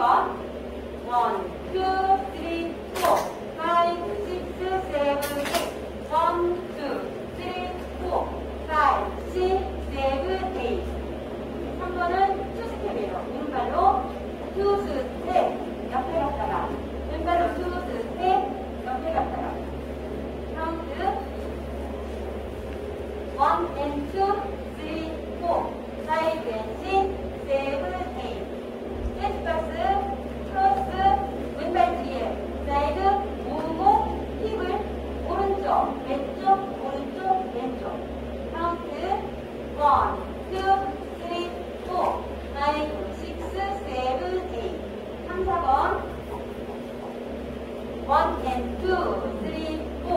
1, 1, 2, 3, 4, 5, 6, 7, 8, 1, 2, 3, 4, 5, 6, 7, 8. 3번은 투스텝이에요. 왼발로 투스텝, 옆에 갔다가, 왼발로 투스텝, 옆에 갔다가. 카운트 1 and 2, 3, 4, 5 and 6, 7, 8. 댄스박스, 크로스, 왼발 뒤에, 사이드, 우고, 힙을, 오른쪽, 왼쪽, 오른쪽, 왼쪽. 카운트 1, 2, 3, 4, 5, 6, 7, 8. 3, 4번 1 and 2, 3, 4, 5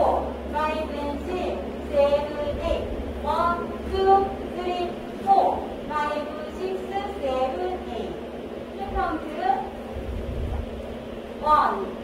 and 6, 7, 8. 1, 2, 3, 4, 5, 6, 7, 8. 1,